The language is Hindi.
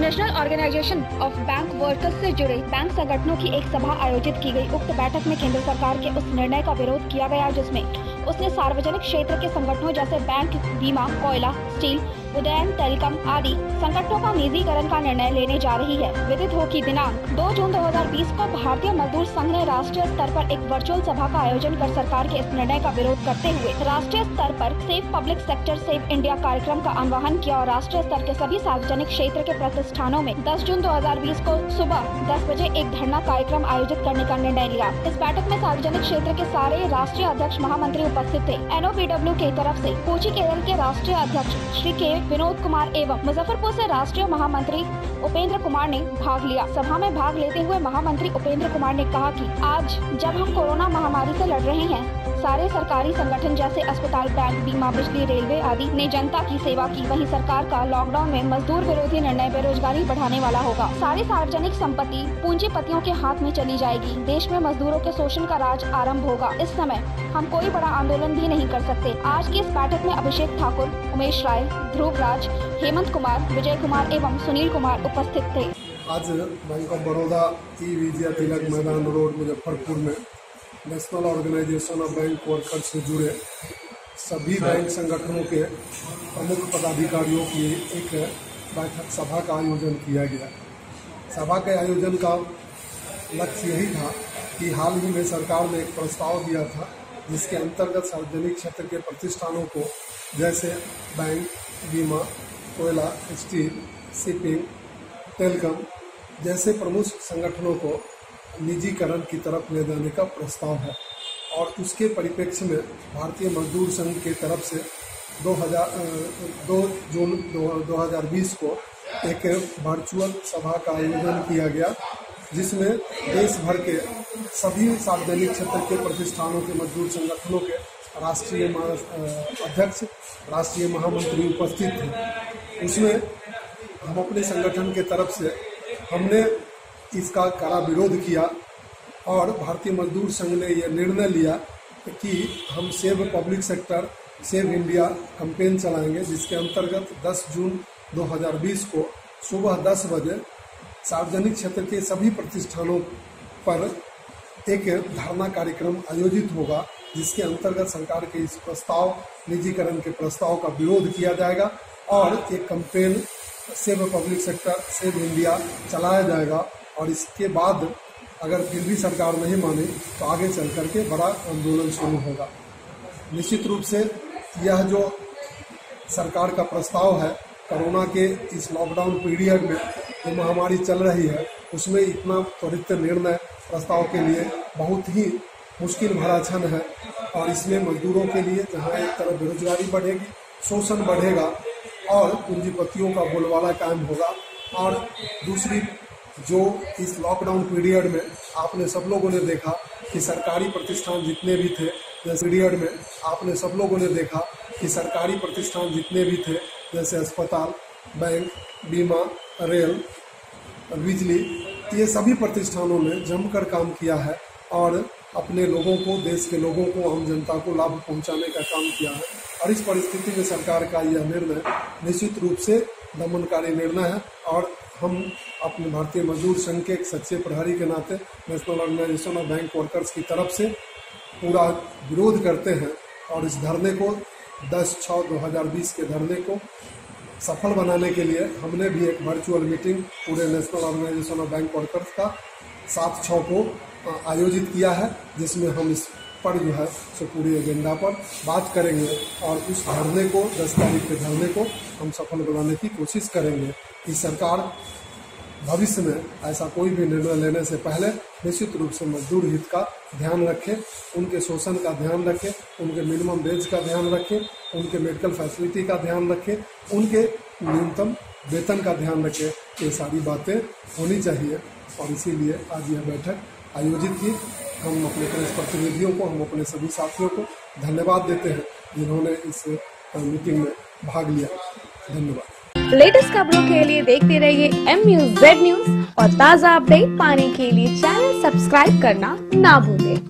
National organisation of bank workers से जुड़े बैंक संगठनों की एक सभा आयोजित की गई। उक्त बैठक में केंद्र सरकार के उस निर्णय का विरोध किया गया जिसमें उसने सार्वजनिक क्षेत्र के संगठनों जैसे बैंक, बीमा, कोयला, स्टील, उदयन, टेलीकॉम आदि संगठनों का निजीकरण का निर्णय लेने जा रही है। विदित हो कि दिनांक 2 जून 2020 को भारतीय मजदूर संघ ने राष्ट्रीय स्तर पर एक वर्चुअल सभा का आयोजन कर सरकार के इस निर्णय का विरोध करते हुए राष्ट्रीय स्तर पर safe public sector save India कार्यक्रम का आह्वान किया और राष्ट्रीय स्तर के सभी सार्वजनिक क्षेत्र के प्रतिष्ठानों में 10 जून 2020 को सुबह 10 बजे एक धरना कार्यक्रम आयोजित करने का निर्णय लिया। इस बैठक में सार्वजनिक क्षेत्र के सारे राष्ट्रीय अध्यक्ष, महामंत्री उपस्थित थे। NOBW की तरफ से कोची केरल के राष्ट्रीय अध्यक्ष श्री के विनोद कुमार एवं मुजफ्फरपुर से राष्ट्रीय महामंत्री उपेंद्र कुमार ने भाग लिया। सभा में भाग लेते हुए महामंत्री उपेंद्र कुमार ने कहा कि आज जब हम कोरोना महामारी से लड़ रहे हैं, सारे सरकारी संगठन जैसे अस्पताल, बैंक, बीमा, बिजली, रेलवे आदि ने जनता की सेवा की, वहीं सरकार का लॉकडाउन में मजदूर विरोधी निर्णय बेरोजगारी बढ़ाने वाला होगा। सारी सार्वजनिक संपत्ति पूंजीपतियों के हाथ में चली जाएगी। देश में मजदूरों के शोषण का राज आरंभ होगा। इस समय हम कोई बड़ा आंदोलन भी नहीं कर सकते। आज की इस बैठक में अभिषेक ठाकुर, उमेश राय, ध्रुव राज, हेमंत कुमार, विजय कुमार एवं सुनील कुमार उपस्थित थे। आज बैंक ऑफ बड़ौदा की विजय तिलक मैदान रोड मुजफ्फरपुर में national organisation of bank workers से जुड़े सभी बैंक संगठनों के प्रमुख पदाधिकारियों की एक बैठक सभा का आयोजन किया गया। सभा के आयोजन का लक्ष्य यही था कि हाल ही में सरकार ने एक प्रस्ताव दिया था जिसके अंतर्गत सार्वजनिक क्षेत्र के प्रतिष्ठानों को जैसे बैंक, बीमा, कोयला, स्टील, शिपिंग, टेलीकॉम जैसे प्रमुख संगठनों को निजीकरण की तरफ ले जाने का प्रस्ताव है और उसके परिप्रेक्ष्य में भारतीय मजदूर संघ के तरफ से 2 जून 2020 को एक वर्चुअल सभा का आयोजन किया गया जिसमें देश भर के सभी सार्वजनिक क्षेत्र के प्रतिष्ठानों के मजदूर संगठनों के राष्ट्रीय अध्यक्ष, राष्ट्रीय महामंत्री उपस्थित थे। उसमें हम अपने संगठन के तरफ से हमने इसका कड़ा विरोध किया और भारतीय मजदूर संघ ने यह निर्णय लिया कि हम save public sector save India campaign चलाएंगे जिसके अंतर्गत 10 जून 2020 को सुबह 10 बजे सार्वजनिक क्षेत्र के सभी प्रतिष्ठानों पर एक धरना कार्यक्रम आयोजित होगा जिसके अंतर्गत सरकार के इस प्रस्ताव निजीकरण के प्रस्ताव का विरोध किया जाएगा और एक campaign save public sector save India चलाया जाएगा और इसके बाद अगर फिर भी सरकार नहीं माने तो आगे चल करके बड़ा आंदोलन शुरू होगा। निश्चित रूप से यह जो सरकार का प्रस्ताव है कोरोना के इस लॉकडाउन पीरियड में जो महामारी चल रही है उसमें इतना त्वरित निर्णय प्रस्ताव के लिए बहुत ही मुश्किल भरा क्षण है और इसमें मजदूरों के लिए जहाँ एक तरफ बेरोजगारी बढ़ेगी, शोषण बढ़ेगा और पूंजीपतियों का बोलबाला कायम होगा और दूसरी जो इस लॉकडाउन पीरियड में आपने सब लोगों ने देखा कि सरकारी प्रतिष्ठान जितने भी थे जैसे अस्पताल, बैंक, बीमा, रेल, बिजली, ये सभी प्रतिष्ठानों ने जमकर काम किया है और अपने लोगों को, देश के लोगों को, आम जनता को लाभ पहुंचाने का काम किया है और इस परिस्थिति में सरकार का यह निर्णय निश्चित रूप से दमनकारी निर्णय है और हम अपने भारतीय मजदूर संघ के एक सच्चे प्रहरी के नाते national organisation of bank workers की तरफ से पूरा विरोध करते हैं और इस धरने को 10/6/2020 के धरने को सफल बनाने के लिए हमने भी एक वर्चुअल मीटिंग पूरे national organisation of bank workers का 7/6 को आयोजित किया है जिसमें हम इस पर जो है सो पूरे एजेंडा पर बात करेंगे और उस धरने को 10 तारीख के धरने को हम सफल बनाने की कोशिश करेंगे। इस सरकार भविष्य में ऐसा कोई भी निर्णय लेने से पहले निश्चित रूप से मजदूर हित का ध्यान रखें, उनके शोषण का ध्यान रखें, उनके मिनिमम वेज का ध्यान रखें, उनके मेडिकल फैसिलिटी का ध्यान रखें, उनके न्यूनतम वेतन का ध्यान रखें। ये सारी बातें होनी चाहिए और इसीलिए आज यह बैठक आयोजित की। हम अपने प्रेस प्रतिनिधियों को, हम अपने सभी साथियों को धन्यवाद देते हैं जिन्होंने इस मीटिंग में भाग लिया। धन्यवाद। लेटेस्ट खबरों के लिए देखते रहिए MUZ News और ताज़ा अपडेट पाने के लिए चैनल सब्सक्राइब करना ना भूलें।